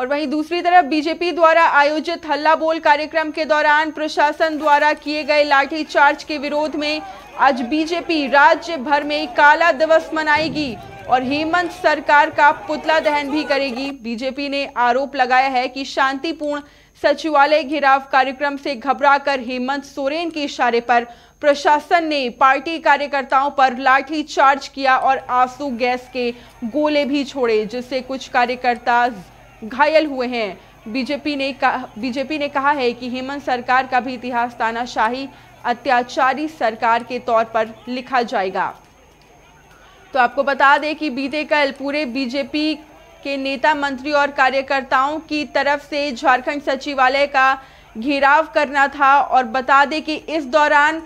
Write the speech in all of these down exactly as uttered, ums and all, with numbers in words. और वहीं दूसरी तरफ बीजेपी द्वारा आयोजित हल्ला बोल कार्यक्रम के दौरान प्रशासन द्वारा किए गए लाठीचार्ज के विरोध में आज बीजेपी राज्य भर में काला दिवस मनाएगी और हेमंत सरकार का पुतला दहन भी करेगी। बीजेपी ने आरोप लगाया है कि शांतिपूर्ण सचिवालय घेराव कार्यक्रम से घबराकर हेमंत सोरेन के इशारे पर प्रशासन ने पार्टी कार्यकर्ताओं पर लाठी चार्ज किया और आंसू गैस के गोले भी छोड़े, जिससे कुछ कार्यकर्ता घायल हुए हैं। बीजेपी ने बीजेपी ने कहा है कि हेमंत सरकार का भी इतिहास तानाशाही अत्याचारी सरकार के तौर पर लिखा जाएगा। तो आपको बता दें कि बीते कल पूरे बीजेपी के नेता, मंत्री और कार्यकर्ताओं की तरफ से झारखंड सचिवालय का घेराव करना था और बता दें कि इस दौरान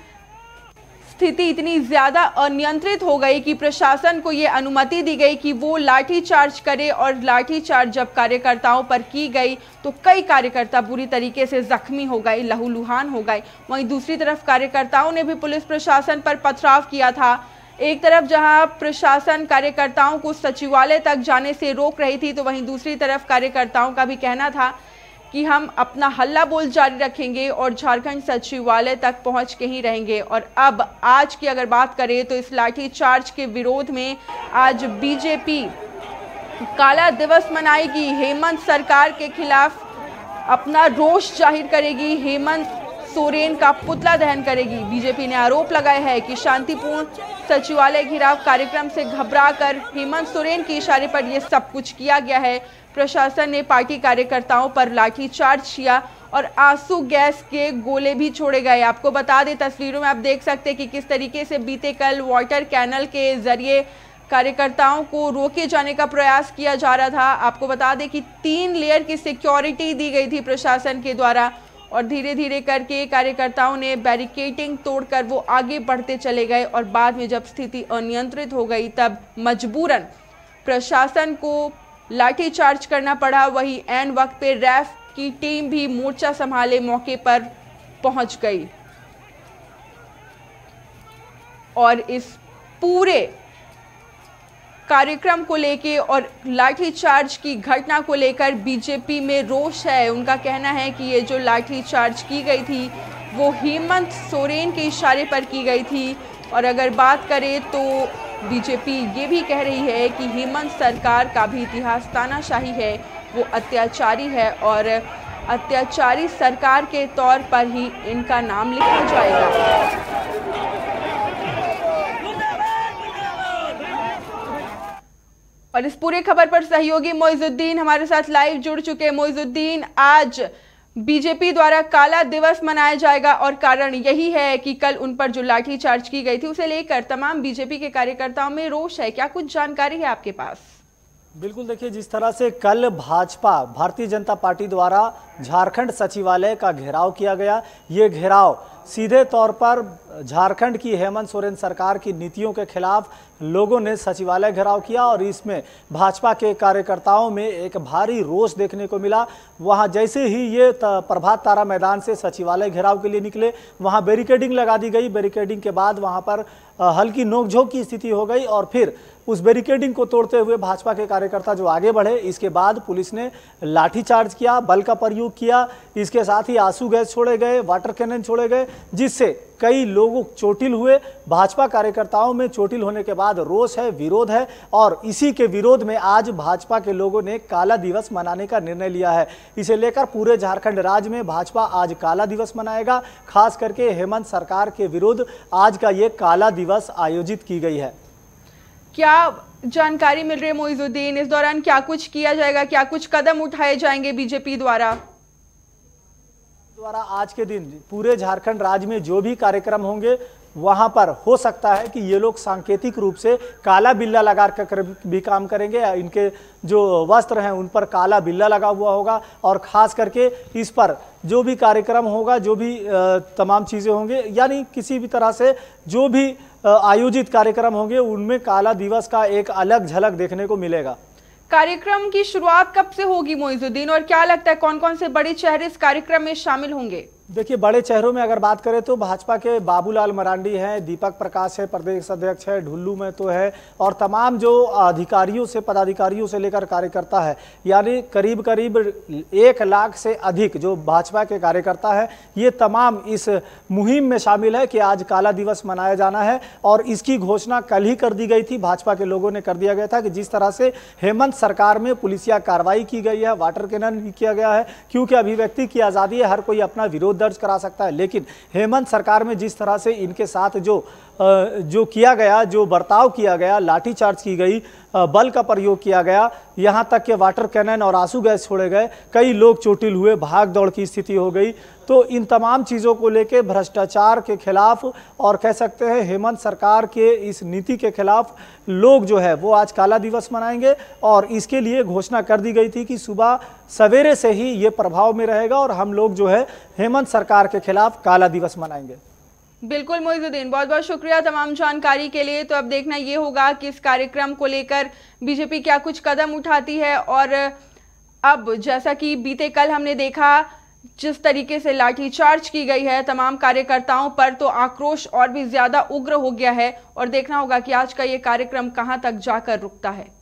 स्थिति इतनी ज़्यादा अनियंत्रित हो गई कि प्रशासन को ये अनुमति दी गई कि वो लाठीचार्ज करे और लाठीचार्ज जब कार्यकर्ताओं पर की गई तो कई कार्यकर्ता बुरी तरीके से जख्मी हो गए, लहूलुहान हो गए। वहीं दूसरी तरफ कार्यकर्ताओं ने भी पुलिस प्रशासन पर पथराव किया था। एक तरफ जहां प्रशासन कार्यकर्ताओं को सचिवालय तक जाने से रोक रही थी, तो वहीं दूसरी तरफ कार्यकर्ताओं का भी कहना था कि हम अपना हल्ला बोल जारी रखेंगे और झारखंड सचिवालय तक पहुंच के ही रहेंगे। और अब आज की अगर बात करें तो इस लाठीचार्ज के विरोध में आज बीजेपी काला दिवस मनाएगी, हेमंत सरकार के खिलाफ अपना रोष जाहिर करेगी, हेमंत सोरेन का पुतला दहन करेगी। बीजेपी ने आरोप लगाया है कि शांतिपूर्ण सचिवालय घेराव कार्यक्रम से घबराकर हेमंत सोरेन के इशारे पर यह सब कुछ किया गया है। प्रशासन ने पार्टी कार्यकर्ताओं पर लाठीचार्ज किया और आंसू गैस के गोले भी छोड़े गए। आपको बता दें, तस्वीरों में आप देख सकते हैं कि किस तरीके से बीते कल वाटर कैनल के जरिए कार्यकर्ताओं को रोके जाने का प्रयास किया जा रहा था। आपको बता दें कि तीन लेयर की सिक्योरिटी दी गई थी प्रशासन के द्वारा और धीरे धीरे करके कार्यकर्ताओं ने बैरिकेडिंग तोड़कर वो आगे बढ़ते चले गए और बाद में जब स्थिति अनियंत्रित हो गई तब मजबूरन प्रशासन को लाठीचार्ज करना पड़ा। वहीं ऐन वक्त पे रैफ की टीम भी मोर्चा संभाले मौके पर पहुंच गई और इस पूरे कार्यक्रम को लेके और लाठीचार्ज की घटना को लेकर बीजेपी में रोष है। उनका कहना है कि ये जो लाठीचार्ज की गई थी वो हेमंत सोरेन के इशारे पर की गई थी। और अगर बात करें तो बीजेपी ये भी कह रही है कि हेमंत सरकार का भी इतिहास तानाशाही है, वो अत्याचारी है और अत्याचारी सरकार के तौर पर ही इनका नाम लिखा जाएगा। और इस पूरी खबर पर सहयोगी मोइजुद्दीन हमारे साथ लाइव जुड़ चुके हैं। मोइजुद्दीन, आज बीजेपी द्वारा काला दिवस मनाया जाएगा और कारण यही है कि कल उन पर जो लाठीचार्ज की गई थी उसे लेकर तमाम बीजेपी के कार्यकर्ताओं में रोष है, क्या कुछ जानकारी है आपके पास? बिल्कुल, देखिए जिस तरह से कल भाजपा, भारतीय जनता पार्टी द्वारा झारखंड सचिवालय का घेराव किया गया, ये घेराव सीधे तौर पर झारखंड की हेमंत सोरेन सरकार की नीतियों के खिलाफ लोगों ने सचिवालय घेराव किया और इसमें भाजपा के कार्यकर्ताओं में एक भारी रोष देखने को मिला। वहां जैसे ही ये प्रभात तारा मैदान से सचिवालय घेराव के लिए निकले, वहां बैरिकेडिंग लगा दी गई। बैरिकेडिंग के बाद वहां पर हल्की नोकझोंक की स्थिति हो गई और फिर उस बैरिकेडिंग को तोड़ते हुए भाजपा के कार्यकर्ता जो आगे बढ़े, इसके बाद पुलिस ने लाठीचार्ज किया, बल का प्रयोग किया, इसके साथ ही आंसू गैस छोड़े गए, वाटर कैनन छोड़े गए, जिससे कई लोग चोटिल हुए। भाजपा कार्यकर्ताओं में चोटिल होने के बाद रोष है, विरोध है और इसी के विरोध में आज भाजपा के लोगों ने काला दिवस मनाने का निर्णय लिया है। इसे लेकर पूरे झारखंड राज्य में भाजपा आज काला दिवस मनाएगा। खास करके हेमंत सरकार के विरुद्ध आज का ये काला दिवस आयोजित की गई है। क्या जानकारी मिल रही है मोइजुद्दीन, इस दौरान क्या कुछ किया जाएगा, क्या कुछ कदम उठाए जाएंगे बीजेपी द्वारा? द्वारा आज के दिन पूरे झारखंड राज्य में जो भी कार्यक्रम होंगे वहां पर हो सकता है कि ये लोग सांकेतिक रूप से काला बिल्ला लगा कर भी काम करेंगे। इनके जो वस्त्र हैं उन पर काला बिल्ला लगा हुआ होगा और खास करके इस पर जो भी कार्यक्रम होगा, जो भी तमाम चीज़ें होंगे, यानी किसी भी तरह से जो भी आयोजित कार्यक्रम होंगे उनमें काला दिवस का एक अलग झलक देखने को मिलेगा। कार्यक्रम की शुरुआत कब से होगी मोइजुद्दीन और क्या लगता है कौन कौन से बड़े चेहरे इस कार्यक्रम में शामिल होंगे? देखिए, बड़े चेहरों में अगर बात करें तो भाजपा के बाबूलाल मरांडी हैं, दीपक प्रकाश है, प्रदेश अध्यक्ष है, ढुल्लू महतो है और तमाम जो अधिकारियों से पदाधिकारियों से लेकर कार्यकर्ता है, यानी करीब करीब एक लाख से अधिक जो भाजपा के कार्यकर्ता है, ये तमाम इस मुहिम में शामिल है कि आज काला दिवस मनाया जाना है। और इसकी घोषणा कल ही कर दी गई थी, भाजपा के लोगों ने कर दिया गया था कि जिस तरह से हेमंत सरकार में पुलिसिया कार्रवाई की गई है, वाटर कैनन भी किया गया है, क्योंकि अभिव्यक्ति की आज़ादी है, हर कोई अपना विरोध दर्ज करा सकता है, लेकिन हेमंत सरकार में जिस तरह से इनके साथ जो जो किया गया, जो बर्ताव किया गया, लाठीचार्ज की गई, बल का प्रयोग किया गया, यहाँ तक के वाटर कैनन और आंसू गैस छोड़े गए, कई लोग चोटिल हुए, भाग दौड़ की स्थिति हो गई। तो इन तमाम चीज़ों को लेके भ्रष्टाचार के खिलाफ और कह सकते हैं हेमंत सरकार के इस नीति के खिलाफ लोग जो है वो आज काला दिवस मनाएंगे और इसके लिए घोषणा कर दी गई थी कि सुबह सवेरे से ही ये प्रभाव में रहेगा और हम लोग जो है हेमंत सरकार के खिलाफ काला दिवस मनाएंगे। बिल्कुल मोइजुद्दीन, बहुत बहुत शुक्रिया तमाम जानकारी के लिए। तो अब देखना ये होगा कि इस कार्यक्रम को लेकर बीजेपी क्या कुछ कदम उठाती है। और अब जैसा कि बीते कल हमने देखा जिस तरीके से लाठीचार्ज की गई है तमाम कार्यकर्ताओं पर, तो आक्रोश और भी ज्यादा उग्र हो गया है और देखना होगा कि आज का ये कार्यक्रम कहाँ तक जाकर रुकता है।